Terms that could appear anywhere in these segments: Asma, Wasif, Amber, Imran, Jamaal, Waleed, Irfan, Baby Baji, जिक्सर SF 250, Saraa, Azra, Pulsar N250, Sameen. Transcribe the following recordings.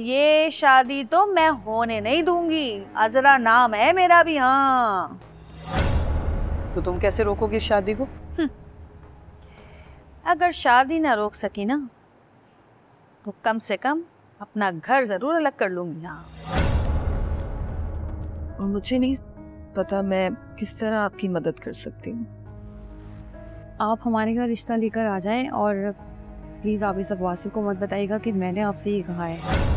ये शादी तो मैं होने नहीं दूंगी। अजरा नाम है मेरा भी। हाँ तो तुम कैसे रोकोगी इस शादी को? अगर शादी ना रोक सकी ना तो कम से कम अपना घर जरूर अलग कर लूंगी। हाँ और मुझे नहीं पता मैं किस तरह आपकी मदद कर सकती हूँ। आप हमारे घर रिश्ता लेकर आ जाएं और प्लीज आप इस वासिफ को मत बताइएगा कि मैंने आपसे ये कहा है।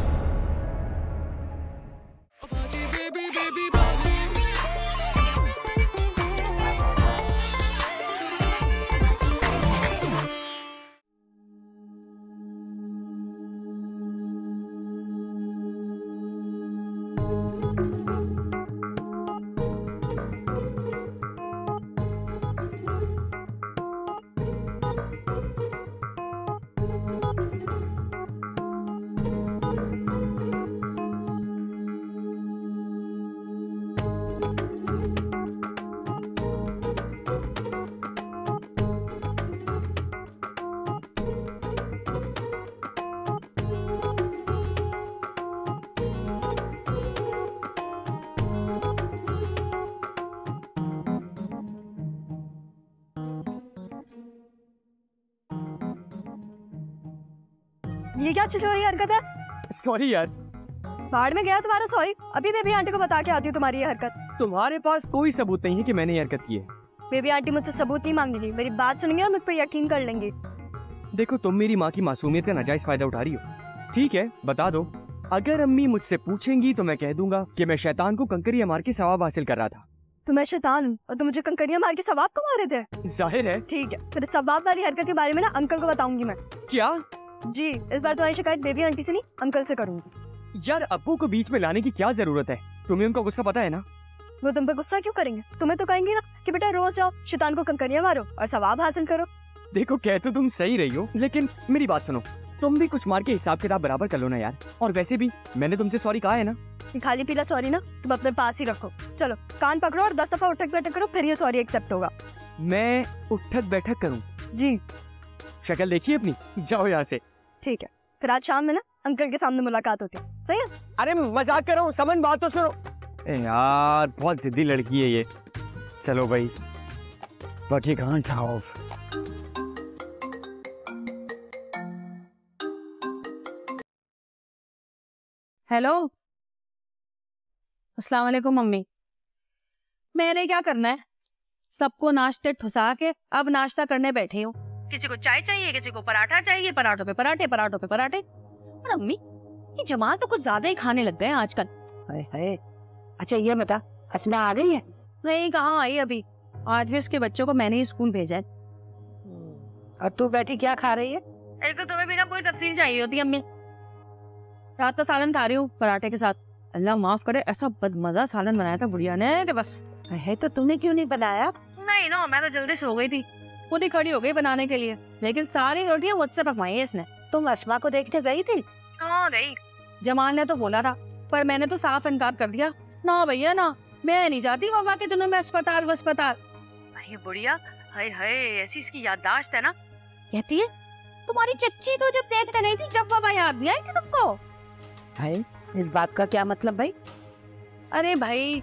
ये क्या चिचोरी हरकत है? सॉरी यार। बाहर में गया तुम्हारा सॉरी। अभी बेबी आंटी को बता के आती हूँ तुम्हारी ये हरकत। तुम्हारे पास कोई सबूत नहीं है कि मैंने ये हरकत की है। बेबी आंटी मुझसे सबूत नहीं मांगेगी, मेरी बात सुनेंगी और मुझ पर यकीन कर लेंगी। देखो तुम मेरी माँ की मासूमियत का नाजायज फायदा उठा रही हो। ठीक है बता दो। अगर अम्मी मुझसे पूछेंगी तो मैं कह दूंगा कि मैं शैतान को कंकरिया मार के सवाब हासिल कर रहा था। तो मैं शैतान हूँ और तुम मुझे कंकरिया मार के सवाब कमा रहे थे? जाहिर है। ठीक है फिर सवाब वाली हरकत के बारे में ना अंकल को बताऊंगी मैं। क्या? जी इस बार तुम्हारी शिकायत बेबी आंटी से नहीं अंकल से करूंगी। यार अब्बू को बीच में लाने की क्या जरूरत है? तुम्हें उनका गुस्सा पता है ना? वो तुम पे गुस्सा क्यों करेंगे? तुम्हें तो कहेंगे ना कि बेटा रोज जाओ शैतान को कंकरियां मारो और सवाब हासिल करो। देखो कह तो तुम सही रही हो लेकिन मेरी बात सुनो, तुम भी कुछ मार के हिसाब किताब बराबर कर लो ना यार। और वैसे भी मैंने तुमसे सॉरी कहा है ना। खाली पीला सॉरी ना तुम अपने पास ही रखो। चलो कान पकड़ो और 10 दफा उठक बैठक करो फिर ये सॉरी एक्सेप्ट होगा। मैं उठक बैठक करूँ? जी शक्ल देखिए अपनी, जाओ यहाँ से। ठीक है फिर आज शाम में ना अंकल के सामने मुलाकात होती है, सही है? अरे मजाक कर रहा हूँ, समझ बात तो सुनो। यार बहुत जिद्दी लड़की है ये। चलो भाई बाकी कहाँ ठाओ। हेलो अस्सलाम वालेकुम मम्मी। मैंने क्या करना है, सबको नाश्ते ठुसा के अब नाश्ता करने बैठी हूँ। किसी को चाय चाहिए, किसी को पराठा चाहिए, पराठों पे पराठे, पराठों पे पराठे। और अम्मी ये जमाल तो कुछ ज्यादा ही खाने लग गए हैं आजकल। हाय हाय। अच्छा ये बता असमा आ गई है? नहीं कहाँ आई अभी, आज भी उसके बच्चों को मैंने ही स्कूल भेजा है। और तू बैठी क्या खा रही है? एक तो तुम्हें बिना पूरी तफसील चाहिए होती है अम्मी। रात का सालन खा रही हूँ पराठे के साथ। अल्लाह माफ करे ऐसा बदमजा सालन बनाया था बुढ़िया ने कि बस। है तो तुमने क्यों नहीं बनाया? नहीं ना मैं तो जल्दी सो गई थी, खुद ही खड़ी हो गई बनाने के लिए, लेकिन सारी रोटियां मुझसे पकवाई है इसने। तुम असमा को देखने गई थी? हाँ गई। जमाल ने तो बोला था पर मैंने तो साफ इनकार कर दिया। ना भैया ना मैं नहीं जाती वबा के दिनों में अस्पताल वस्पताल। अरे बुढ़िया हाय हाय ऐसी इसकी याददाश्त है ना। कहती है तुम्हारी चच्ची तो जब देखते नहीं थी जब वबा याद नहीं आई तुमको। हाय इस बात का क्या मतलब भाई? अरे भाई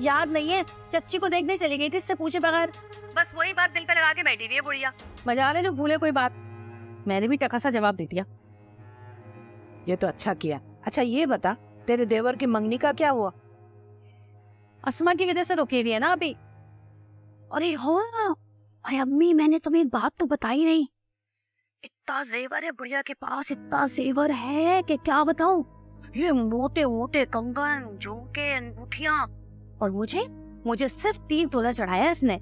याद नहीं है, चच्ची को देखने चली गयी थी इससे पूछे बगैर। बस वही बात दिल पे लगा के बैठी रही है बुढ़िया। मजा ले जो भूले कोई बात। मैंने भी टका सा जवाब दे दिया। ये तो अच्छा किया। अच्छा ये बता तेरे देवर की मंगनी का क्या हुआ? असमा की वजह से रोकी हुई है ना अभी। अरे हो अरे अम्मी मैंने तुम्हें एक बात तो बताई नहीं। इतना जेवर है बुढ़िया के पास, इतना जेवर है कि क्या बताऊं। ये मोटे मोटे कंगन झुमके अंगूठिया और मुझे मुझे सिर्फ 3 तोला चढ़ाया इसने।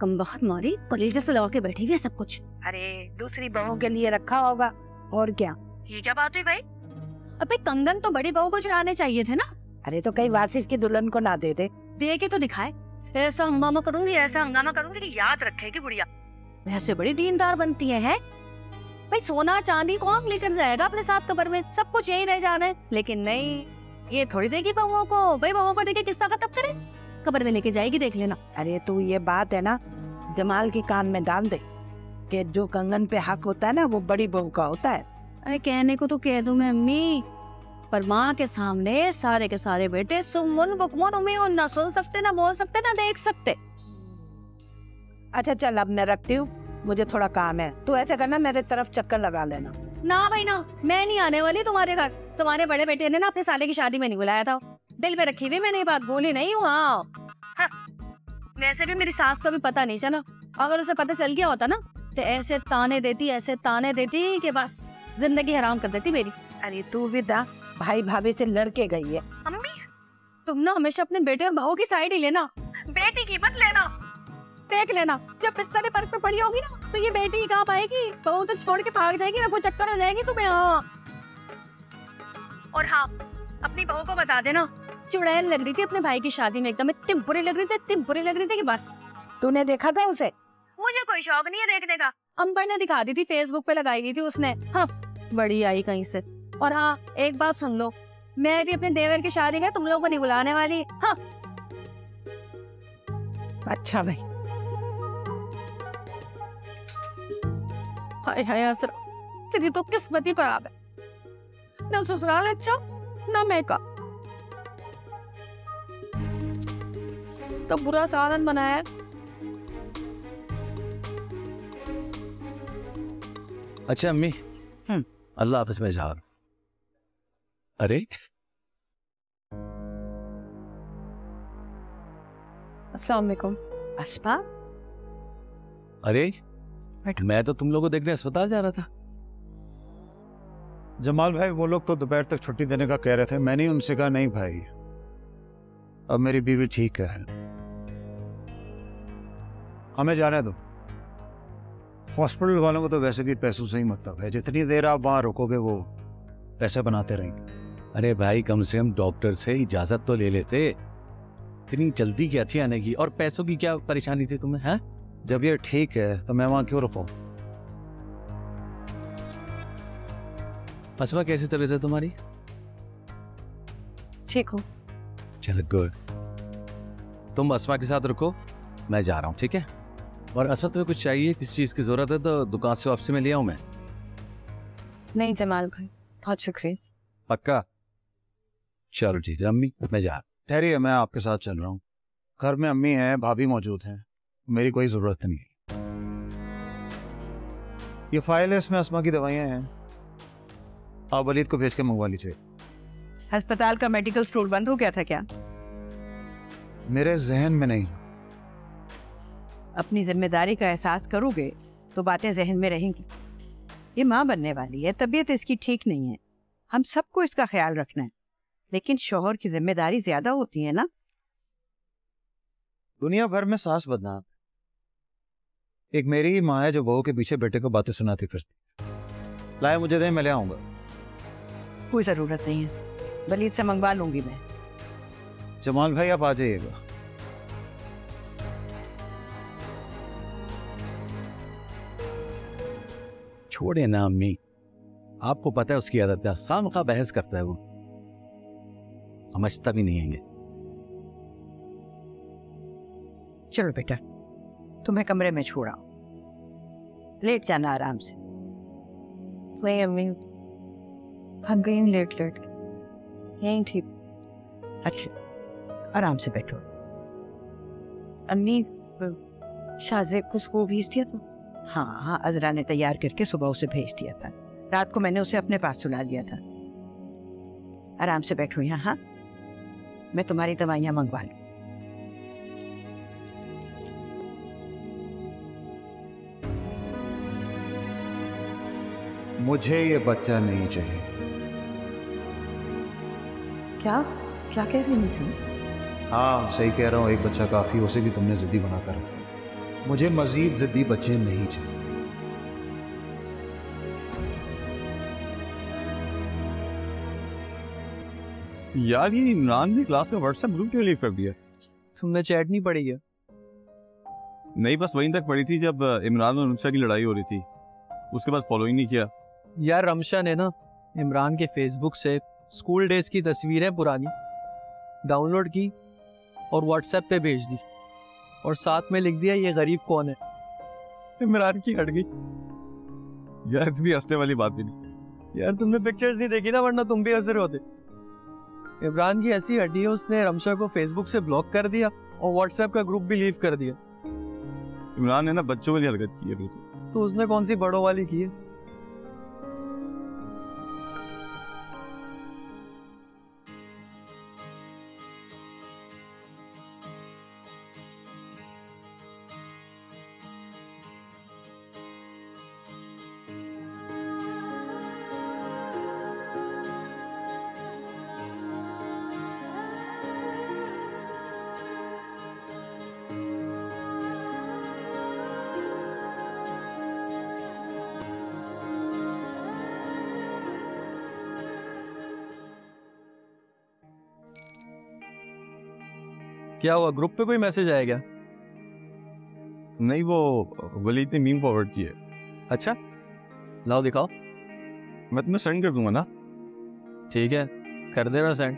कमबख्त मारी कलेजे से लगा के बैठी हुई है सब कुछ। अरे दूसरी बहू के लिए रखा होगा और क्या। ये क्या बात हुई भाई? अबे कंगन तो बड़ी बहू को चढ़ाने चाहिए थे ना। अरे तो कहीं वासिफ की दुल्हन को ना दे दे। दे के तो दिखाए। ऐसा हंगामा करूंगी ऐसा हंगामा करूंगी कि याद रखेगी बुढ़िया। वैसे बड़ी दीनदार बनती है भाई। सोना चांदी कौन लेकर जाएगा अपने साथ कब्र में, सब कुछ यही रह जाना है। लेकिन नहीं ये थोड़ी देगी बहुओं को भाई, बहुओं को देके किस्सा खत्म करे कब्र में लेके जाएगी देख लेना। अरे तू ये बात है ना जमाल के कान में डाल दे कि जो कंगन पे हक होता है ना वो बड़ी बहू का होता है। अरे कहने को तो कह दूं मैं अम्मी पर माँ के सामने सारे के सारे बेटे सुमन बकमन उम्मीद ना सुन सकते, ना बोल सकते, ना देख सकते। अच्छा चल अब मैं रखती हूँ, मुझे थोड़ा काम है। तू ऐसे करना मेरे तरफ चक्कर लगा लेना। ना भाई ना, मैं नहीं आने वाली तुम्हारे घर। तुम्हारे बड़े बेटे ने ना अपने साले की शादी में नहीं बुलाया था, दिल में रखी हुई मैंने ये बात बोली नहीं हूँ। हाँ वैसे भी मेरी सास को भी पता नहीं चला, अगर उसे पता चल गया होता ना तो ऐसे ताने देती कि बस जिंदगी हराम कर देती मेरी। अरे तू भी दा भाई भाभी से लड़के गई है। अम्मी तुम ना हमेशा अपने बेटे और बहू की साइड ही लेना, बेटी की मत लेना। देख लेना जब बिस्तर पर पड़ी होगी ना तो ये बेटी कहाँ पाएगी, बहू तो छोड़ के भाग जाएगी, वो चक्कर हो जाएगी तुम्हें। और हाँ अपनी बहू को बता देना चुड़ैल लग रही थी अपने भाई की शादी में, एकदम इतनी बुरी लग रही थी, इतनी बुरी लग रही थी कि बस। तूने देखा था उसे? मुझे कोई शौक नहीं है देखने का, अंबर ने दिखा दी थी, फेसबुक पे लगाई हुई थी उसने। हाँ बड़ी आई कहीं से। और हाँ एक बात सुन लो, मैं भी अपने देवर की शादी में तुम लोगों को नहीं बुलाने वाली। हाँ अच्छा भाई। हाय हाय असरा, तेरी तो किस्मत ही खराब है, ना ससुराल अच्छा ना मैं का। तो बुरा साधन बनाया है। अच्छा अम्मी अल्लाह हाफिज़ में जा। अरे अस्सलाम वालेकुम अश्पा। अरे मैं तो तुम लोगों को देखने अस्पताल जा रहा था। जमाल भाई वो लोग तो दोपहर तक छुट्टी देने का कह रहे थे, मैंने उनसे कहा नहीं भाई अब मेरी बीवी ठीक है, हमें जाने दो। हॉस्पिटल वालों को तो वैसे भी पैसों से ही मतलब है, जितनी देर आप वहाँ रुकोगे वो पैसे बनाते रहेंगे। अरे भाई कम से कम डॉक्टर से इजाजत तो ले लेते, इतनी जल्दी क्या थी आने की, और पैसों की क्या परेशानी थी तुम्हें? है जब ये ठीक है तो मैं वहाँ क्यों रुकूं? अस्मा कैसी तबीयत है तुम्हारी? ठीक हो? चलो गुड, तुम अस्मा के साथ रुको, मैं जा रहा हूँ ठीक है। और अस्मा तुम्हें कुछ चाहिए, किस चीज की जरूरत है तो दुकान से वापसी में ले आऊँ मैं? नहीं जमाल भाई बहुत शुक्रिया। पक्का? चलो ठीक है अम्मी मैं जा रहा हूँ। ठहरिए मैं आपके साथ चल रहा हूँ, घर में अम्मी है भाभी मौजूद हैं, मेरी कोई ज़रूरत नहीं है। ये फाइल है इसमें अस्मा की दवाइयाँ हैं, आप वलीद को भेज के मंगवा लीजिए। अस्पताल का मेडिकल स्टोर बंद हो गया था क्या? मेरे जहन में नहीं। अपनी जिम्मेदारी का एहसास करोगे तो बातें जहन में रहेंगी। ये माँ बनने वाली है, तबीयत इसकी ठीक नहीं है, हम सबको इसका ख्याल रखना है, लेकिन शोहर की जिम्मेदारी ज्यादा होती है ना। दुनिया भर में सास बदनाम, एक मेरी ही माँ है जो बहू के पीछे बेटे को बातें सुनाती फिरती। लाए मुझे दे मैं ले आऊंगा। कोई जरूरत नहीं है, वलीद से मंगवा लूंगी मैं। जमाल भाई आप आ जाइएगा। छोड़े ना अम्मी, आपको पता है उसकी आदत है, खामखा बहस करता है, वो समझता भी नहीं है ये। चलो बेटा तुम्हें कमरे में छोड़ा, लेट जाना आराम से। नहीं अम्मी थक गई लेट लेट के, यही ठीक। अच्छा आराम से बैठो। अम्मी शाहजेब को स्कूल भेज दिया था? हाँ अजरा ने तैयार करके सुबह उसे भेज दिया था, रात को मैंने उसे अपने पास चुला लिया था। आराम से बैठो यहाँ। हाँ मैं तुम्हारी दवाइयाँ मंगवा लूँ। मुझे ये बच्चा नहीं चाहिए। क्या क्या कह रही हैं? हाँ सही कह रहा हूँ, एक बच्चा काफी, उसे भी तुमने जिद्दी बना कर रखा। मुझे मजीद जिद्दी बच्चे नहीं चाहिए। यार ये इमरान ने क्लास में व्हाट्सएप ग्रुप क्यों लीव कर दिया? तुमने चैट नहीं पढ़ी क्या? नहीं बस वहीं तक पढ़ी थी जब इमरान और रमशा की लड़ाई हो रही थी, उसके बाद फॉलो ही नहीं किया। यार रमशा ने ना इमरान के फेसबुक से स्कूल डेज की तस्वीरें पुरानी डाउनलोड की और व्हाट्सएप पे भेज दी और साथ में लिख दिया ये गरीब कौन है। इमरान की हट गई। यार इतनी हंसने वाली बात भी नहीं। यार तुमने पिक्चर्स नहीं देखी ना वरना तुम भी हंस रहे होते। इमरान की ऐसी हड्डी है, उसने रमशा को फेसबुक से ब्लॉक कर दिया और व्हाट्सएप का ग्रुप भी लीव कर दिया। इमरान ने ना बच्चों वाली हरकत की है। बिल्कुल, तो उसने कौन सी बड़ों वाली की है? क्या हुआ, ग्रुप पे कोई मैसेज आया क्या? नहीं, वो वलीद ने मीम फॉरवर्ड किया। अच्छा, लाओ दिखाओ। मैं तुम्हें सेंड कर दूंगा ना। ठीक है, कर देना सेंड।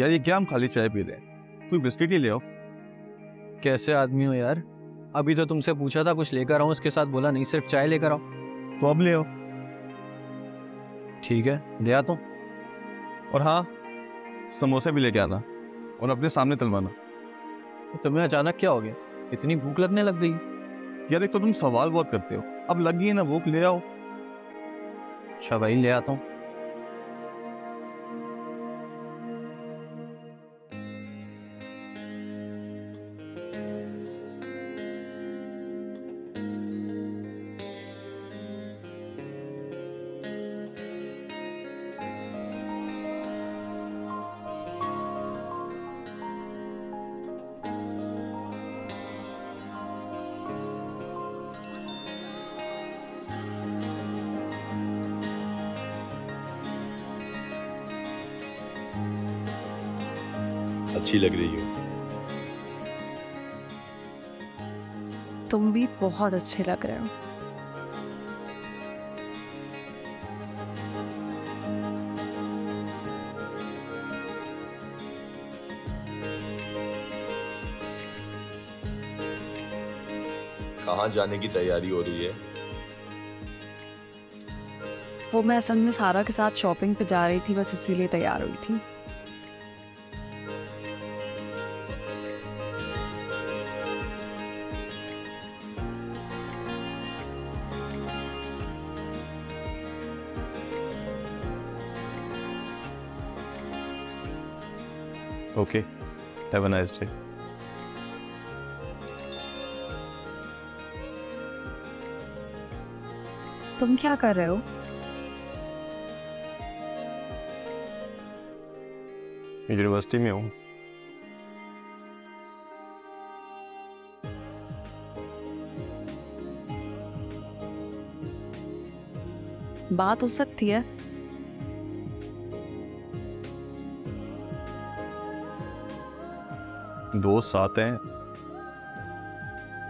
यार ये क्या हम खाली चाय पी रहे हैं, कोई बिस्किट ही ले आओ। कैसे आदमी हो यार, अभी तो तुमसे पूछा था कुछ लेकर आओ, उसके साथ बोला नहीं सिर्फ चाय लेकर आओ। तो अब ले आओ। ठीक है, ले आता हूँ। और हाँ, समोसे भी लेके आना और अपने सामने तलवाना। तुम्हें अचानक क्या हो गया, इतनी भूख लगने लग गई? यार एक तो तुम सवाल बहुत करते हो। अब लग गई है ना भूख, ले आओ। अच्छा भाई, ले आता हूँ। अच्छी लग रही हो तुम भी, बहुत अच्छे लग रहे हो। कहाँ जाने की तैयारी हो रही है? वो मैं असल में सारा के साथ शॉपिंग पे जा रही थी, बस इसीलिए तैयार हुई थी। Okay, have a nice day. तुम क्या कर रहे हो? यूनिवर्सिटी में हूँ। बात हो सकती है? दोस्त साथ हैं,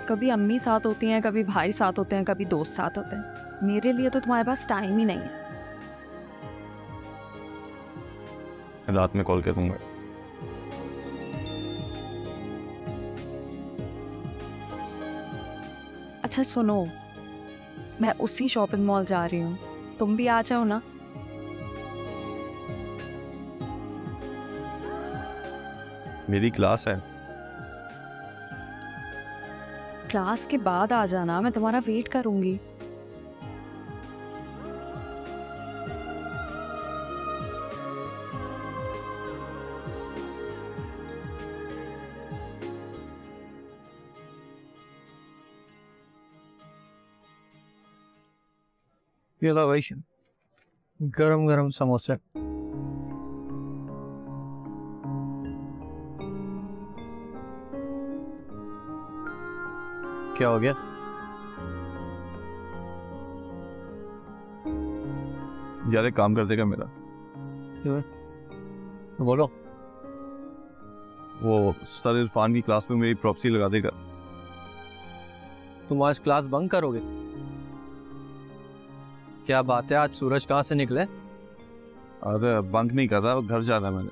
कभी अम्मी साथ होती हैं, कभी भाई साथ होते हैं, कभी दोस्त साथ होते हैं। मेरे लिए तो तुम्हारे पास टाइम ही नहीं है। रात में कॉल कर दूंगा। अच्छा सुनो, मैं उसी शॉपिंग मॉल जा रही हूँ, तुम भी आ जाओ ना। मेरी क्लास है, क्लास के बाद आ जाना, मैं तुम्हारा वेट करूंगी। ये लो भाई, गरम गरम समोसे। क्या हो गया? यार एक काम कर देगा मेरा? तो बोलो। वो सर इरफान की क्लास में मेरी प्रॉक्सी लगा देगा। तुम आज क्लास बंक करोगे? क्या बात है, आज सूरज कहाँ से निकले? अरे बंक नहीं कर रहा, घर जा रहा मैंने।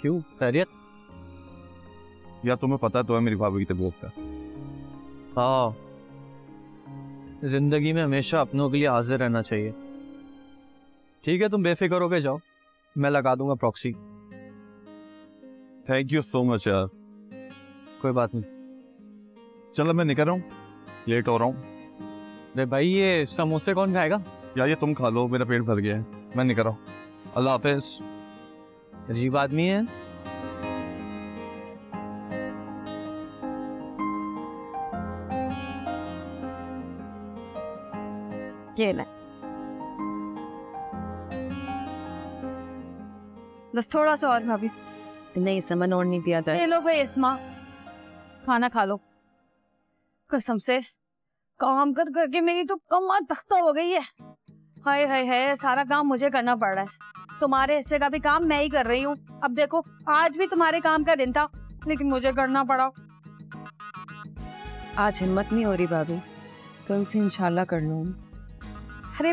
क्यों, खैरियत? यार तुम्हें पता तो है मेरी भाभी की तबीयत का। हाँ, जिंदगी में हमेशा अपनों के लिए हाजिर रहना चाहिए, ठीक है, तुम बेफिक्र होके जाओ, मैं लगा दूंगा proxy. Thank you so much यार। कोई बात नहीं, चलो मैं निकल रहा हूँ, लेट हो रहा हूँ। अरे भाई ये समोसे कौन खाएगा? यार ये तुम खा लो, मेरा पेट भर गया है, मैं निकल रहा हूँ। अल्लाह हाफिज। अजीब आदमी है। ये ले, बस थोड़ा सा और भाभी। नहीं समन और नहीं पिया जाए। ये लो भाई अस्मा, खाना खा लो। कसम से काम कर करके मेरी तो कमर तख्ता हो गई है। हाय हाय हाय, सारा काम मुझे करना पड़ रहा है, तुम्हारे हिस्से का भी काम मैं ही कर रही हूँ। अब देखो आज भी तुम्हारे काम का दिन था लेकिन मुझे करना पड़ा। आज हिम्मत नहीं हो रही भाभी, कल से इंशाल्लाह कर लूँगी। अरे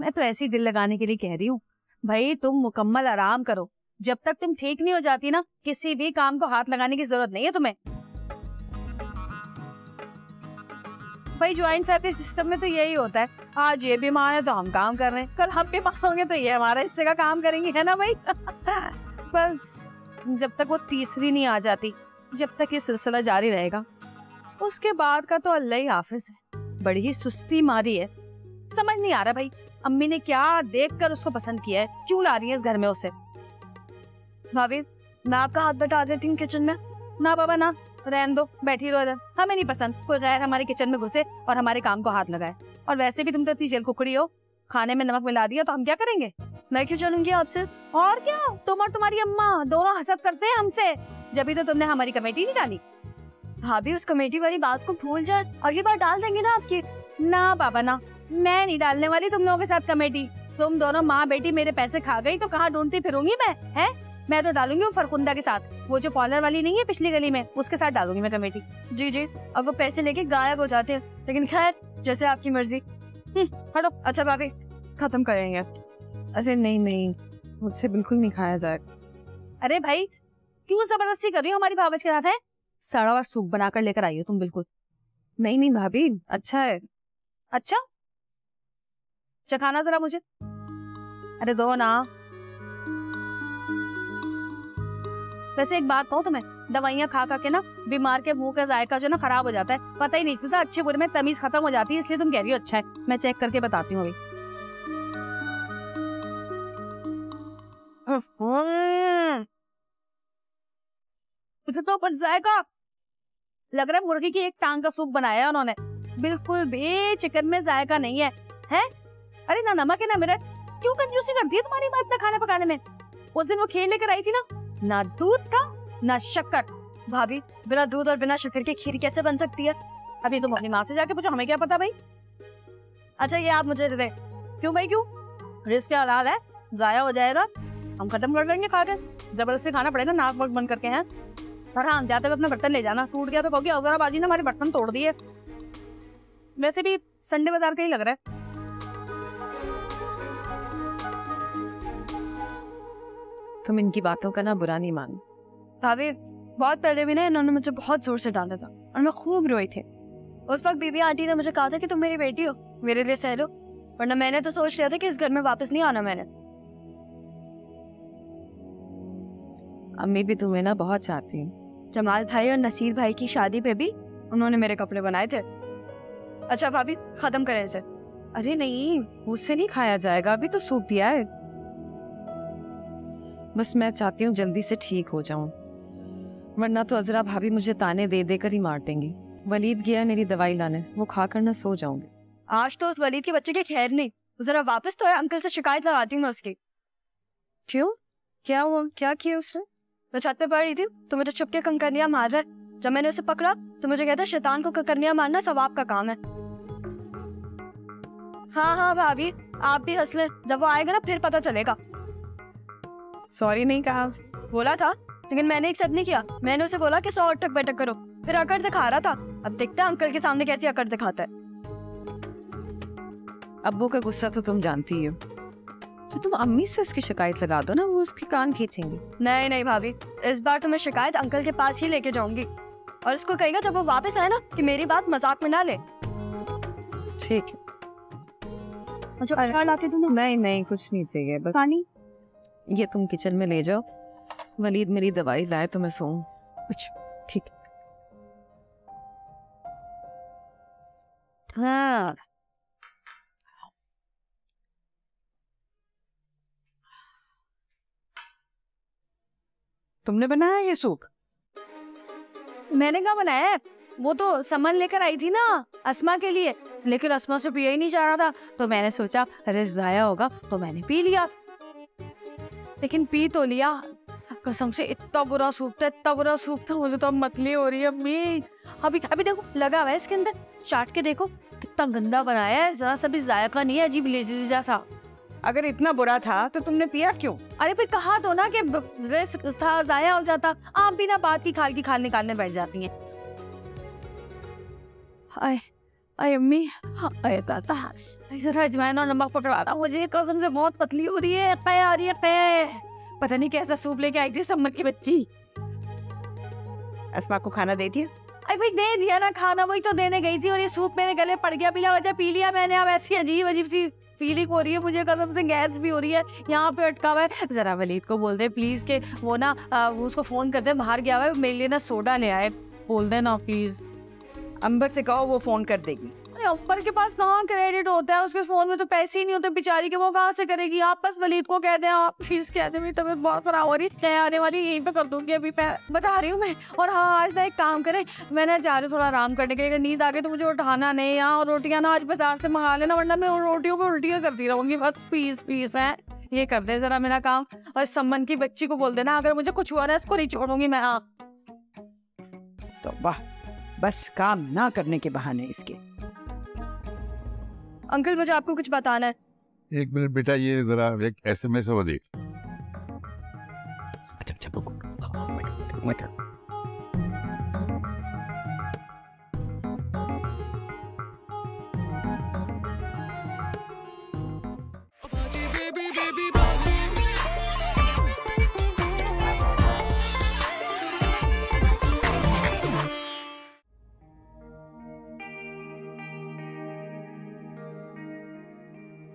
मैं तो ऐसे ही दिल लगाने के लिए कह रही हूँ, भाई तुम मुकम्मल आराम करो। जब तक तुम ठीक नहीं हो जाती ना, किसी भी काम को हाथ लगाने की जरूरत नहीं है तुम्हें। भाई ज्वाइंट फैमिली सिस्टम में तो यही होता है, आज ये बीमार है तो हम काम कर रहे हैं, कल हम बीमार होंगे तो ये हमारा हिस्से का काम करेंगे, है ना भाई। बस जब तक वो तीसरी नहीं आ जाती, जब तक ये सिलसिला जारी रहेगा, उसके बाद का तो अल्लाह ही हाफिज है। बड़ी ही सुस्ती मारी है, समझ नहीं आ रहा भाई अम्मी ने क्या देखकर उसको पसंद किया है, क्यों ला रही है इस घर में उसे। भाभी मैं आपका हाथ बटा देती हूँ किचन में। ना बाबा ना, रहने दो, बैठी रहो इधर, हमें नहीं पसंद कोई गैर हमारे किचन में घुसे और हमारे काम को हाथ लगाए। और वैसे भी तुम तो इतनी जेल कुकड़ी हो, खाने में नमक मिला दिया तो हम क्या करेंगे। मैं क्यों चलूंगी आपसे, और क्या तुम और तुम्हारी अम्मा दोनों हसद करते हैं हमसे, जब तो तुमने हमारी कमेटी नहीं डाली। भाभी उस कमेटी वाली बात को भूल जाए, अगली बार डाल देंगे ना आपकी। ना बाबा ना, मैं नहीं डालने वाली तुम लोगों के साथ कमेटी। तुम दोनों माँ बेटी मेरे पैसे खा गई तो कहाँ ढूंढती फिरूंगी मैं, है। मैं तो डालूंगी वो फरखुंदा के साथ, वो जो पॉलर वाली नहीं है पिछली गली में, उसके साथ डालूंगी मैं कमेटी। जी, अब वो पैसे लेके गायब हो जाते हैं, लेकिन खैर जैसे आपकी मर्जी। हटो। अच्छा भाभी खत्म करेंगे। अरे नहीं, मुझसे बिल्कुल नहीं खाया जाए। अरे भाई क्यों जबरदस्ती कर रही हो हमारी भावज के साथ, है। सड़ा और सूप बनाकर लेकर आई हो तुम, बिल्कुल। नहीं भाभी अच्छा है। अच्छा चखाना जरा मुझे। अरे दो ना। वैसे एक बात कहूं तुम्हें, दवाइयाँ खा के ना बीमार के मुंह का जायका जो ना खराब हो जाता है, पता ही नहीं चलता अच्छे बुरे में तमीज खत्म हो जाती है, इसलिए तुम कह रही हो अच्छा है। मैं चेक करके बताती हूँ अभी। तो जायका लग रहा है मुर्गी की एक टांग का सूप बनाया है उन्होंने, बिल्कुल भी चिकन में जायका नहीं है, है? अरे ना नमक है ना मिर्च, क्यों कंजूसी करती है तुम्हारी माँ इतना खाना पकाने में। उस दिन वो खीर लेकर आई थी ना, ना दूध था ना शक्कर। भाभी बिना दूध और बिना शक्कर के खीर कैसे बन सकती है। अभी तुम अपनी माँ से जाके पूछो, हमें क्या पता भाई। अच्छा ये आप मुझे दे दें। क्यों भाई क्यों, रिस्क का हलाल है, जाया हो जाएगा, हम खत्म कर लेंगे खा के। जबरदस्ती खाना पड़ेगा नाक बक बंद करके, है। और हाँ जाते हुए अपना बर्तन ले जाना, टूट गया तो कहोगे अजरा बाजी ने हमारे बर्तन तोड़ दिए। वैसे भी संडे बाजार का ही लग रहा है। तुम इनकी बातों का ना बुरा नहीं मानो भाभी, बहुत पहले भी ना इन्होंने मुझे बहुत जोर से डांटा था और मैं खूब रोई थी। उस वक्त बीबी आंटी ने मुझे कहा था कि तुम मेरी बेटी हो, मेरे लिए सहलो, वरना मैंने तो सोच लिया था कि इस घर में वापस नहीं आना। मैंने अम्मी भी तुम्हें ना बहुत चाहती हूँ। जमाल भाई और नसीर भाई की शादी पे भी उन्होंने मेरे कपड़े बनाए थे। अच्छा भाभी खत्म करें इसे। अरे नहीं मुझसे नहीं खाया जाएगा, अभी तो सूप पिया है। बस मैं चाहती हूँ जल्दी से ठीक हो जाऊं, वरना तो अजरा भाभी मुझे ताने दे देकर ही मार देंगी। वलीद गया है मेरी दवाई लाने, वो खा कर ना सो जाऊंगी। आज तो उस वलीद के बच्चे की खैर नहीं, जरा वापस तो है, अंकल से शिकायत लगाती हूँ मैं उसकी। क्यों क्या हुआ, क्या किया उसने? मैं छत पे पड़ रही थी तो मुझे छुपके कंकरियाँ मार रहा है। जब मैंने उसे पकड़ा तो मुझे कहता शैतान को कंकरियाँ मारना सवाब का काम है। हाँ भाभी आप भी हंस लें, जब वो आएगा ना फिर पता चलेगा। सॉरी नहीं कहा, बोला था लेकिन मैंने एक्सेप्ट नहीं किया। मैंने उसे बोला कि 100 अटक बैठक करो, फिर अकड़ दिखा रहा था। अब देखते हैं अंकल के सामने कैसी अकड़ दिखाता है। अब्बू का गुस्सा तो तुम जानती हो, तो तुम अम्मी से उसकी शिकायत लगा दो ना, वो उसके कान खींचेंगी। नहीं भाभी इस बार तो मैं शिकायत अंकल के पास ही लेके जाऊंगी और उसको कहेगा जब वो वापस आए ना कि मेरी बात मजाक में ना ले। ठीक है अच्छा अचार लाके दूँ? नहीं नहीं कुछ नहीं चाहिए, बस पानी ये तुम किचन में ले जाओ। वलीद मेरी दवाई लाए तो मैं सोऊं। अच्छा ठीक। हाँ तुमने बनाया ये सूप? मैंने कहाँ बनाया है, वो तो समन लेकर आई थी ना अस्मा के लिए, लेकिन अस्मा से पिया ही नहीं जा रहा था तो मैंने सोचा रिस्क जाया होगा तो मैंने पी लिया, लेकिन पी तो लिया। कसम से इतना बुरा सूप था, इतना बुरा सूप था, मुझे तो अब मतली हो रही है अम्मी। अभी अभी देखो लगा हुआ है इसके अंदर, चाट के देखो कितना गंदा बनाया है, जरा सा भी जायका नहीं है, अजीब लेजा सा। अगर इतना बुरा था तो तुमने पिया क्यों? अरे फिर कहा तो ना कि रिस्क था, जाया हो जाता। आप भी ना बात की खाल निकालने बैठ जाती हैं। आए आए अम्मी, आए दादा, जरा अजवाइन और नमक पकड़वाना, मुझे कसम से बहुत पतली हो रही है, कै आ रही है कै। पता नहीं कैसा सूप लेके आई थी सम्मर की बच्ची। अस्मा को खाना दे दिया? अरे भाई दे दिया ना खाना, वही तो देने गई थी और ये सूप मेरे गले पड़ गया, बिला वजह पी लिया मैंने। अब ऐसी अजीब अजीब सी फीलिंग हो रही है मुझे, कसम से गैस भी हो रही है, यहाँ पे अटका हुआ है। जरा वलीद को बोल दे प्लीज के वो ना वो उसको फोन कर दे, बाहर गया हुआ है, मेरे लिए ना सोडा ले आए, बोल दे ना प्लीज। अंबर से कहो वो फोन कर देगी। अरे अंबर के पास कहाँ क्रेडिट होता है, उसके फोन में तो पैसे ही नहीं होते बेचारी के, वो कहाँ से करेगी। आप बस वलीद को कह दें, आप प्लीज कह दें मेरी तबीयत बहुत खराब हो रही है, आने वाली यहीं पे कर दूंगी, अभी बता रही हूँ मैं। और हाँ आज ना एक काम करें, मैं ना जा रही हूँ थोड़ा आराम करने के लिए, अगर नींद आ गई तो मुझे उठाना नहीं, और रोटियाँ ना आज बाजार से मंगा लेना, वरना मैं रोटियों पर उल्टियाँ करती रहूंगी बस। प्लीज प्लीज है ये कर दे जरा मेरा काम, और सम्मन की बच्ची को बोल देना अगर मुझे कुछ हुआ ना इसको नहीं छोड़ूंगी मैं। हाँ तो वाह, बस काम ना करने के बहाने इसके। अंकल मुझे आपको कुछ बताना है। एक मिनट बेटा, ये जरा एक एसएमएस वो देख। अच्छा अच्छा रुको,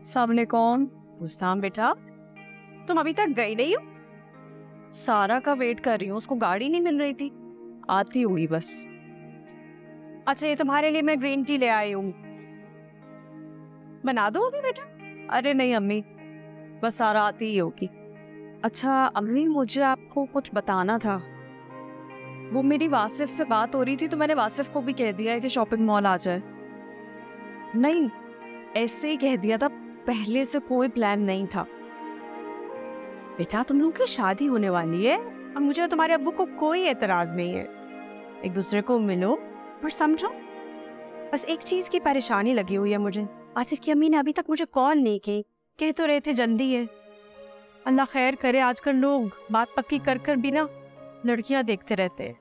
सामने कौन? मुस्तान बेटा, तुम अभी तक गई नहीं हो? सारा का वेट कर रही हूँ, उसको गाड़ी नहीं मिल रही थी, आती होगी बस। अच्छा ये तुम्हारे लिए मैं ग्रीन टी ले आई हूँ, बना दो अभी बेटा। अरे नहीं अम्मी, बस सारा आती ही होगी। अच्छा अम्मी मुझे आपको कुछ बताना था, वो मेरी वासिफ से बात हो रही थी तो मैंने वासिफ को भी कह दिया है कि शॉपिंग मॉल आ जाए। नहीं ऐसे ही कह दिया था, पहले से कोई प्लान नहीं था। बेटा तुम लोगों की शादी होने वाली है और मुझे तुम्हारे अब्बू को कोई एतराज नहीं है, एक दूसरे को मिलो और समझो। बस एक चीज की परेशानी लगी हुई है मुझे, आसिफ की अम्मी ने अभी तक मुझे कॉल नहीं की, कह तो रहे थे जल्दी है। अल्लाह खैर करे, आजकल लोग बात पक्की कर कर बिना लड़कियां देखते रहते हैं।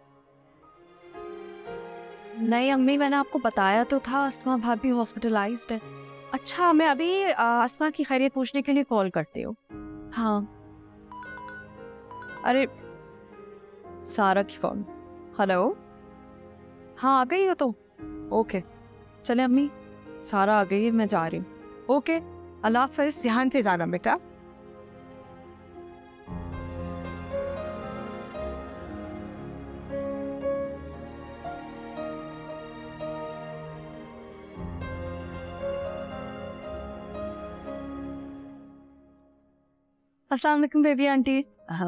नहीं अम्मी मैंने आपको बताया तो था, अस्मा भाभी हॉस्पिटलाइज्ड है। अच्छा मैं अभी आसमा की खैरियत पूछने के लिए कॉल करती हूँ। हाँ अरे सारा की कॉल। हेलो हाँ आ गई हो तो ओके, चले अम्मी सारा आ गई है, मैं जा रही हूँ। ओके अल्लाह हाफिज़, ध्यान से जाना बेटा। अस्सलाम वालेकुम बेबी आंटी।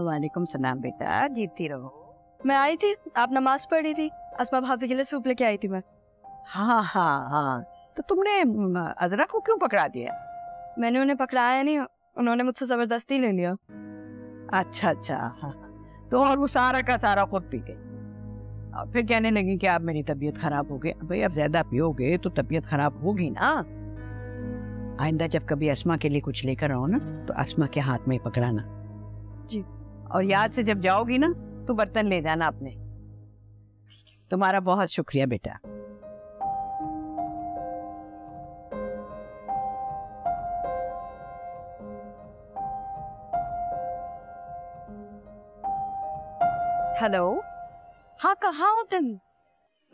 वालेकुम सलाम बेटा, जीती रहो। मैं आई थी, आप नमाज पढ़ रही थी, अस्मा भाभी के लिए सूप लेके आई थी मैं। हाँ हाँ हाँ, तो तुमने अजरा को क्यों पकड़ा दिया? मैंने उन्हें पकड़ाया नहीं, उन्होंने मुझसे जबरदस्ती ले लिया। अच्छा अच्छा हाँ। तो और वो सारा का सारा खुद पी गई और फिर कहने लगी कि आप मेरी तबीयत खराब हो गई। भाई अब ज्यादा पियोगे तो तबीयत खराब होगी ना, आइंदा जब कभी अस्मा के लिए कुछ लेकर आओ ना तो अस्मा के हाथ में पकड़ाना जी, और याद से जब जाओगी ना तो बर्तन ले जाना अपने। तुम्हारा बहुत शुक्रिया बेटा। हेलो हाँ कहाँ हो तुम?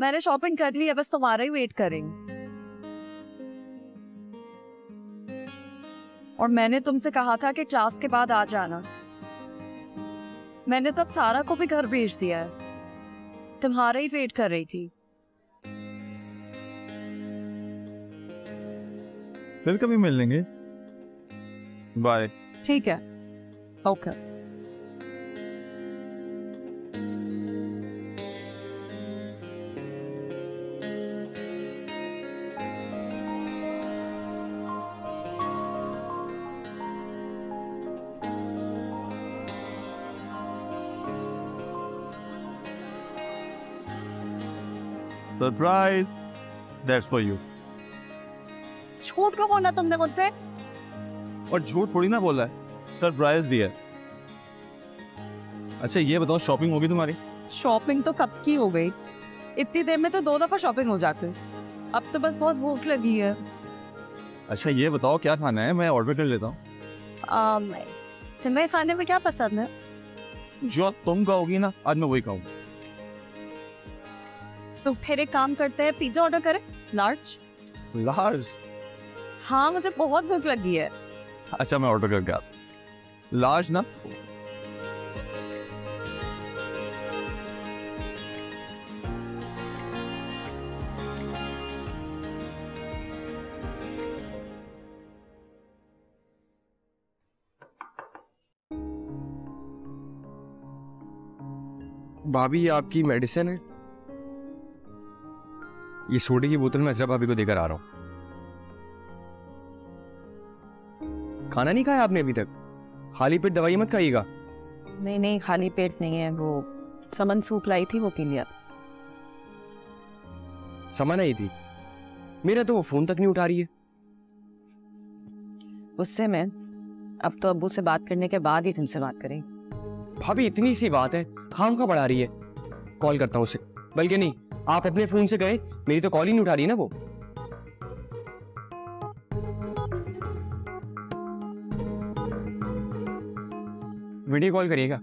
मैंने शॉपिंग कर ली है, बस तुम्हारा ही वेट करेंगे। और मैंने तुमसे कहा था कि क्लास के बाद आ जाना। मैंने तब सारा को भी घर भेज दिया है, तुम्हारा ही वेट कर रही थी। फिर कभी मिल लेंगे, बाय। ठीक है, okay. Surprise, that's for you. झूठ क्यों बोला तुमने मुझसे? और झूठ थोड़ी ना बोला है, सरप्राइज दिया। अच्छा ये बताओ, शॉपिंग होगी तुम्हारी? शॉपिंग तो कब की हो गई, इतनी देर में तो दो दफा शॉपिंग हो जाती। अब तो बस बहुत भूख लगी है। अच्छा ये बताओ क्या खाना है, मैं ऑर्डर कर लेता हूँ। तुम्हें खाने में क्या पसंद है? जो तुम कहोगी ना आज मैं वही खाऊंगा। तो फिर एक काम करते हैं, पिज्जा ऑर्डर करें, लार्ज। लार्ज? हाँ मुझे बहुत भूख लगी है। अच्छा मैं ऑर्डर करके आता हूं, लार्ज ना। भाभी ये आपकी मेडिसिन है। ये सोडे की बोतल में अजरा भाभी को देकर आ रहा हूँ। खाना नहीं खाया आपने अभी तक? खाली पेट दवाई मत खाइएगा। नहीं नहीं खाली पेट नहीं है, वो समन सूप लाई थी वो पी लिया। समन आई थी? मेरा तो वो फोन तक नहीं उठा रही है। उससे मैं अब तो अब्बू से बात करने के बाद ही तुमसे बात करेंगे। भाभी इतनी सी बात है, खामखा बढ़ा रही है। कॉल करता हूँ उसे, बल्कि नहीं आप अपने फोन से गए, मेरी तो कॉल ही नहीं उठा रही ना वो। वीडियो कॉल करिएगा।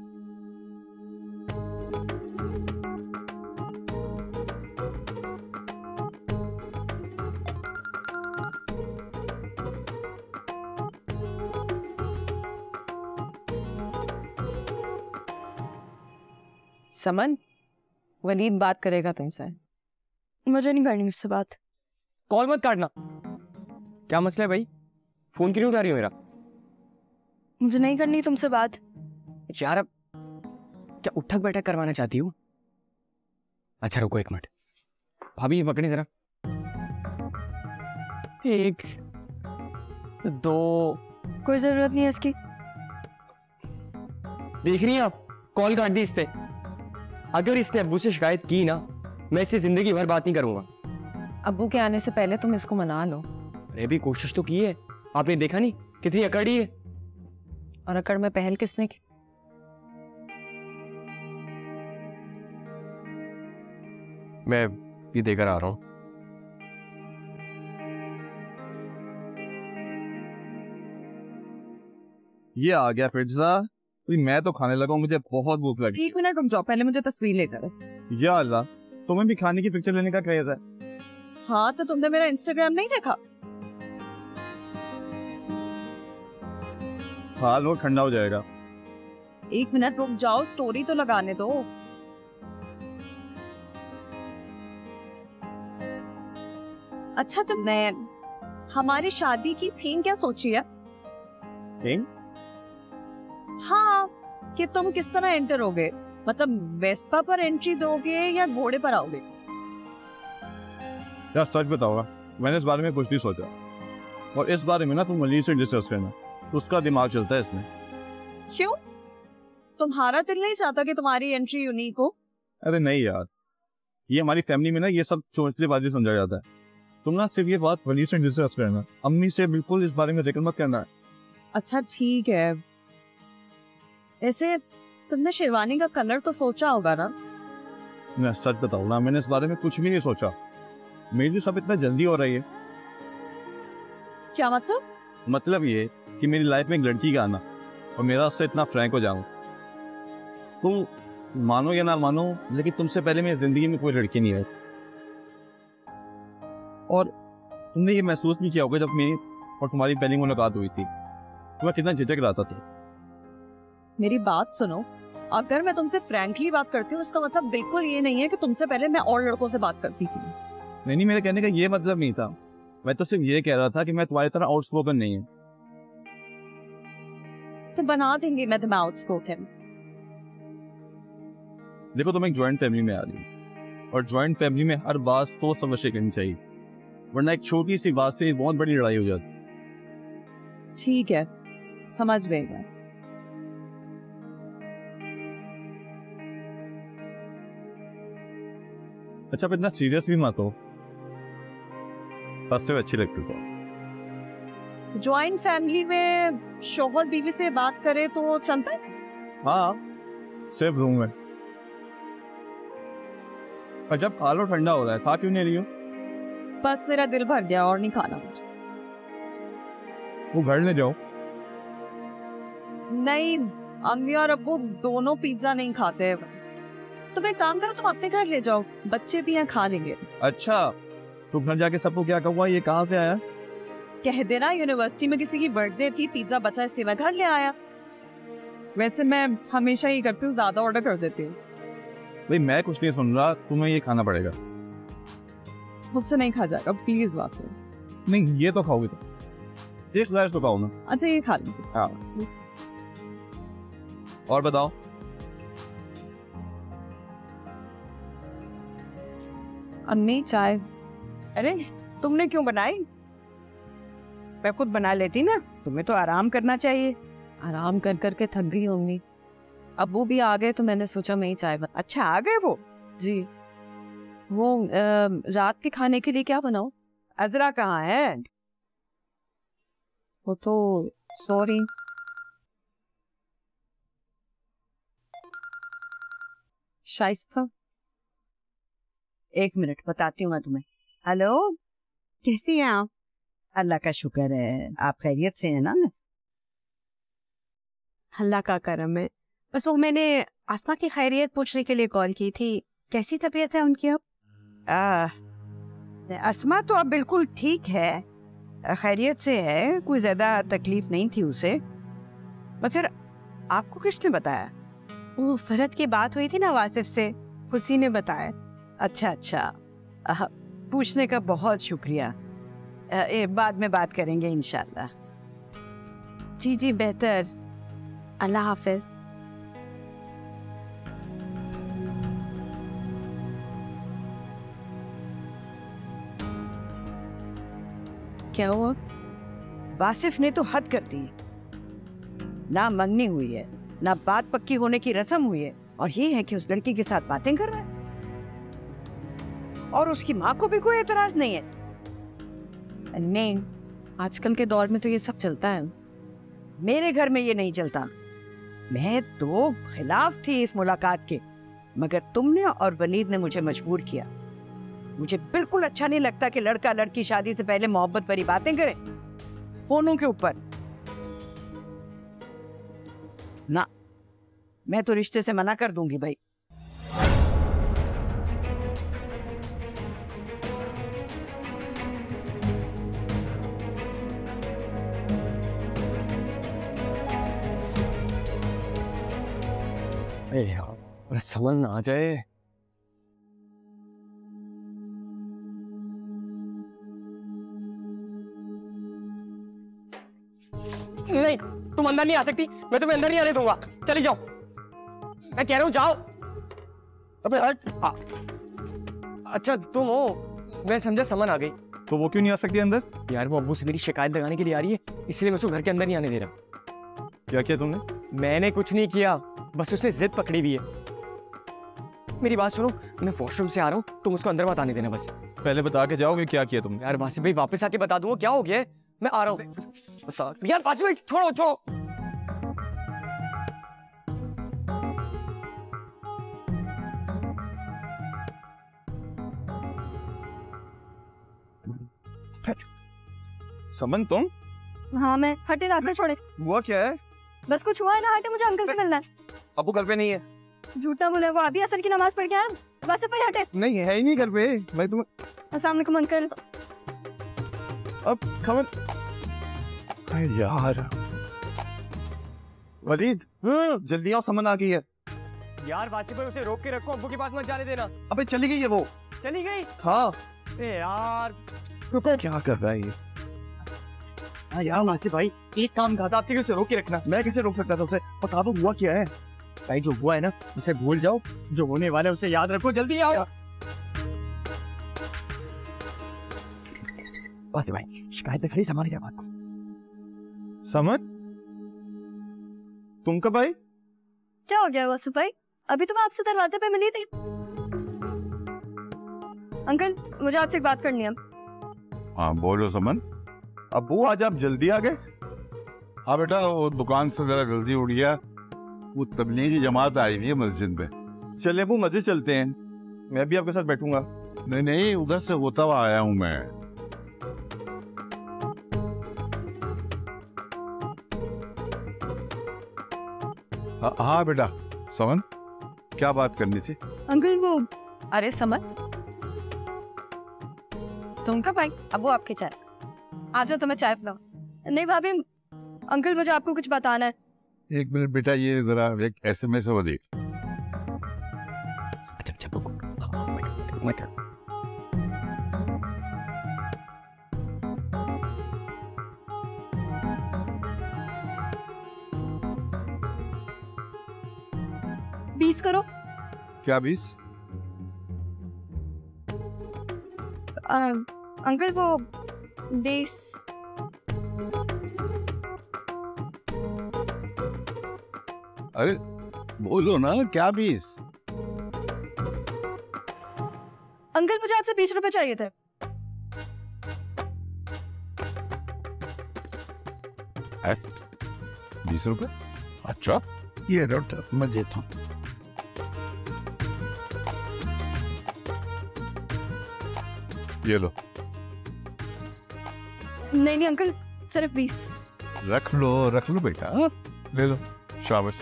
समन, वलीद बात करेगा तुमसे। मुझे नहीं करनी उससे बात। कॉल मत काटना। क्या मसला है भाई, फोन क्यों उठा रही हो मेरा? मुझे नहीं करनी तुमसे बात। यार अब क्या उठक बैठक करवाना चाहती हो? अच्छा रुको एक मिनट, भाभी ये पकड़े जरा। 1 2 कोई जरूरत नहीं है इसकी। देख रही हैं आप, कॉल काट दी इसने। अगर इसने अब्बू से शिकायत की ना, मैं इससे जिंदगी भर बात नहीं करूंगा। अब्बू के आने से पहले तुम इसको मना लो। अरे भी कोशिश तो की है, आपने देखा नहीं कितनी अकड़ी है। और अकड़ में पहल किसने की? मैं ये देकर आ रहा हूं। ये आ गया पिज्जा। मैं तो खाने लगा हूँ, मुझे बहुत भूख लगी। 1 मिनट रुक जाओ, पहले मुझे तस्वीर लेकर। या अल्लाह, तुम्हें भी खाने की पिक्चर लेने का क्रेज है। हाँ तो तुमने मेरा इंस्टाग्राम नहीं देखा? हाँ वो ठंडा हो जाएगा। 1 मिनट रुक जाओ, स्टोरी तो लगाने दो। अच्छा तुमने हमारी शादी की थीम क्या सोची है? थीम? हाँ कि तुम किस तरह एंटर होगे, मतलब वेस्पा पर एंट्री दोगे या घोड़े पर आओगे? यार सच बताऊंगा, मैंने इस बारे में कुछ नहीं सोचा। और इस बारे में ना तुम वलीद से डिस्कस करना, उसका दिमाग चलता है इसमें। क्यों, तुम्हारा दिल नहीं चाहता कि तुम्हारी एंट्री यूनिक हो? अरे नहीं यार, ये हमारी फैमिली में ना ये सब चोंचलेबाजी समझा जाता है। तुम ना सिर्फ ये बात वलीद से डिस्कस करना, अम्मी से बिल्कुल इस बारे में जिक्र मत करना। अच्छा ठीक है। ऐसे तुमने शेरवानी का कलर तो सोचा होगा ना? मैं सच बताऊं ना, मैंने इस बारे में कुछ भी नहीं सोचा। मेरी सब इतना जल्दी हो रही है। क्या मतलब? मतलब ये कि मेरी लाइफ में एक लड़की का आना और मेरा उससे इतना फ्रैंक हो जाऊं। तुम मानो या ना मानो, लेकिन तुमसे पहले मेरी जिंदगी में कोई लड़की नहीं आई। और तुमने ये महसूस नहीं किया होगा जब मेरी और तुम्हारी पहली मुलाकात हुई थी। तुम्हें कितना झिझक रहा था। मेरी बात सुनो, अगर मैं तुमसे फ्रैंकली बात करती हूँ इसका मतलब बिल्कुल ये नहीं है कि तुमसे पहले मैं और लड़कों से बात करती थी। नहीं, मेरे कहने का ये मतलब नहीं था। मैं तो सिर्फ ये कह रहा था कि मैं तुम्हारी तरह आउटस्पोकन नहीं हूँ। तो बना देंगे, मैं तुम्हें आउटस्पोकन। देखो, तुम एक जॉइंट फैमिली में आ रही हो और जॉइंट फैमिली में हर बात सोच समझ के करनी चाहिए, वरना एक छोटी सी बात से बहुत बड़ी लड़ाई हो जाती। ठीक है, समझ गई मैं। अच्छा, इतना सीरियस भी मत हो, हंसते हुए अच्छी लगती हो। जॉइंट फैमिली में शोहर बीवी से बात करे तो चलता है? हाँ, सिर्फ रूम में। और जब आलो ठंडा हो रहा है, साथ क्यों नहीं रही हो? बस मेरा दिल भर गया और नहीं खाना मुझे। वो घर ले जाओ। नहीं, अम्मी और अब्बू दोनों पिज्जा नहीं खाते। तुम एक काम करो, तुम अपने घर ले जाओ, बच्चे भी यहाँ खा लेंगे। अच्छा, तुम घर जाके सबको क्या कहूँगा ये कहाँ से आया? कह देना यूनिवर्सिटी में किसी की बर्थडे थी, पिज्जा बचा इसलिए मैं घर ले आया। वैसे मैं हमेशा ही करती हूँ, ज्यादा ऑर्डर कर देती हूँ। भाई मैं कुछ नहीं सुन रहा, तुम्हें ये खाना पड़ेगा। मुझसे नहीं खा जाएगा प्लीज वासिफ। नहीं, ये तो खाओगे तुम, एक ग्लास तो खाओ ना। अच्छा, ये खा लेते। हाँ, और बताओ। अम्मी चाय। अरे तुमने क्यों बनाई? मैं खुद बना लेती ना, तुम्हें तो आराम करना चाहिए। आराम कर करके थक गई होंगी। अबू भी आ गए तो मैंने सोचा मैं ही चाय बना। अच्छा, आ गए वो? जी। वो रात के खाने के लिए क्या बनाऊं? अजरा कहाँ है? वो तो सॉरी। शाइस्ता, एक मिनट बताती हूँ मैं तुम्हें। हेलो, कैसी हैं आप? अल्लाह का शुक्र है, आप खैरियत से हैं ना? अल्लाह का करम है। बस वो मैंने आसमा की खैरियत पूछने के लिए कॉल की थी। कैसी तबीयत है उनकी अब? आसमा तो अब बिल्कुल ठीक है, खैरियत से है, कोई ज़्यादा तकलीफ नहीं थी उसे। मगर आपको किसने बताया? वो फरहत की बात हुई थी ना वासिफ से, उसी ने बताया। अच्छा अच्छा, पूछने का बहुत शुक्रिया। बाद में बात करेंगे इंशाल्लाह। जी जी, बेहतर। अल्लाह हाफिज़। क्या हुआ? वासिफ ने तो हद कर दी, ना मंगनी हुई है ना बात पक्की होने की रस्म हुई है, और ये है कि उस लड़की के साथ बातें कर रहा है। और उसकी माँ को भी कोई एतराज नहीं है। नहीं, आजकल के दौर में तो ये सब चलता है। मेरे घर में ये नहीं चलता। मैं तो खिलाफ थी इस मुलाकात के, मगर तुमने और वलीद ने मुझे मजबूर किया। मुझे बिल्कुल अच्छा नहीं लगता कि लड़का लड़की शादी से पहले मोहब्बत भरी बातें करें फोनों के ऊपर। ना, मैं तो रिश्ते से मना कर दूंगी भाई। यार, समझ ना आ जाए। नहीं, तुम अंदर नहीं आ सकती, मैं तुम्हें अंदर नहीं आने दूंगा। चले जाओ, मैं कह रहा हूं जाओ। अबे हट। अच्छा तुम हो, मैं समझा, समझ आ गई। तो वो क्यों नहीं आ सकती अंदर? यार वो अब्बू से मेरी शिकायत लगाने के लिए आ रही है, इसलिए मैं उसको घर के अंदर नहीं आने दे रहा। क्या किया तुमने? मैंने कुछ नहीं किया, बस उसने जिद पकड़ी भी है। मेरी बात सुनो, मैं वॉशरूम से आ रहा हूँ, तुम उसको अंदर मत आने देना। बस पहले बता के जाओगे क्या किया तुमने? यार वासिफ भाई, वापस आके बता दूंगा क्या हो गया है। मैं आ रहा हूँ। यार वासिफ भाई छोड़ो छोड़ो। समन तुम? हाँ मैं। हटे रास्ते छोड़े। हुआ क्या है? बस कुछ हुआ है ना, हटे, मुझे अंकल से मिलना है। अबू घर पे नहीं है। झूठा बोले, वो अभी असर की नमाज पढ़ गया। वासिफ भाई हटे। नहीं है ही नहीं घर पे भाई। तुम अस्सलाम वालेकुम अंकल। अब खबर यार वलीद जल्दी आओ, समन आ गई है। यार वासिफ भाई उसे रोक के रखो, अब्बू के पास मत जाने देना। अबे चली गई है वो। चली गई? हाँ। ए यार रुको, क्या कर रहा है ये? हाँ यार वासिफ भाई एक काम कहा था आपसे, उसे रोक के रखना। मैं कैसे रोक सकता था उसे? बता दो हुआ क्या है भाई। जो हुआ है ना उसे भूल जाओ, जो होने वाला है उसे याद रखो। जल्दी आओ वासिफ भाई, शिकायत खड़ी संभाली जा बात को। समझ तुम कब आई? क्या हो गया वासु भाई? अभी तो मैं आपसे दरवाजे पे मिली थी। अंकल मुझे आपसे एक बात करनी है। हाँ बोलो समन। अबू आज आप जल्दी आ गए। हाँ बेटा वो दुकान से जरा जल्दी उठ गया, वो तबलीगी जमात आई हुई है मस्जिद में। चले अबू मजे चलते हैं, मैं भी आपके साथ बैठूंगा। नहीं नहीं उधर से होता हुआ आया हूँ मैं। हाँ बेटा समन क्या बात करनी थी? अंकल वो अरे समन तुम कब आई? अबू आपकी चाय, आ जाओ तुम्हें चाय पिलाओ। नहीं भाभी, अंकल मुझे आपको कुछ बताना है। एक मिनट बेटा, ये जरा एक एसएमएस वो देख। अच्छा अच्छा रुको, मत करो। क्या 20? अंकल वो 20। अरे बोलो ना क्या 20? अंकल मुझे आपसे 20 रुपए चाहिए थे। ऐस 20 रुपए? अच्छा ये रोट मैं देता हूँ। ये लो। नहीं नहीं अंकल सिर्फ 20। रख लो बेटा, ले लो। शाबाश।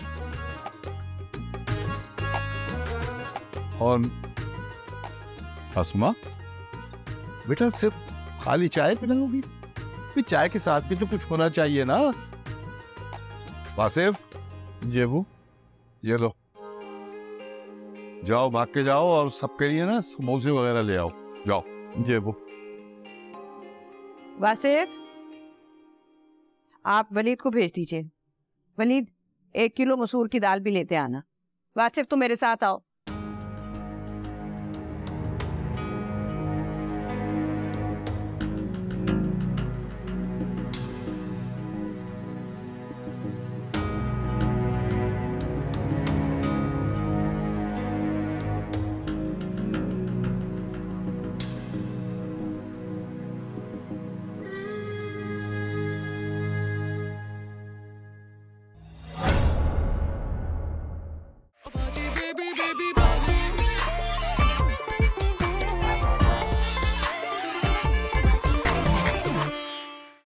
और अस्मा बेटा सिर्फ खाली चाय पिलाओगी? चाय के साथ भी तो कुछ होना चाहिए ना। वासिफ जेबू ये लो, जाओ भाग के जाओ और सबके लिए ना समोसे वगैरह ले आओ। जाओ जेबू। वासिफ आप वलीद को भेज दीजिए। वलीद 1 किलो मसूर की दाल भी लेते आना। वासिफ तुम मेरे साथ आओ।